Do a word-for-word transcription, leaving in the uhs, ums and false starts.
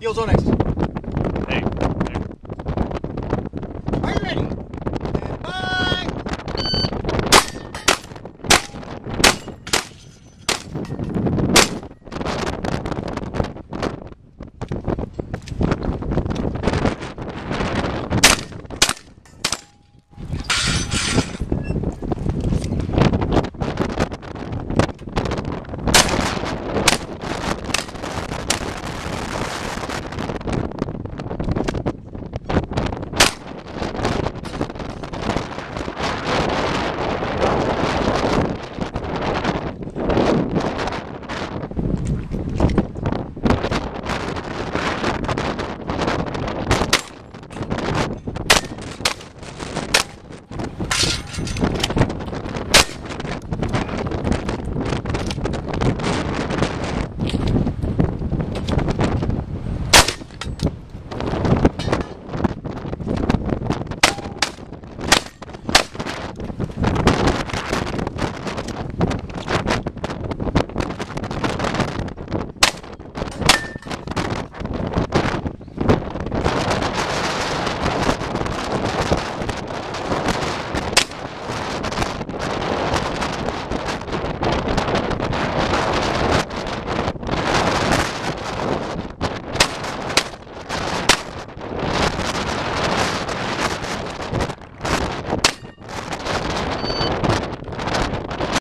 Yo, Zonex.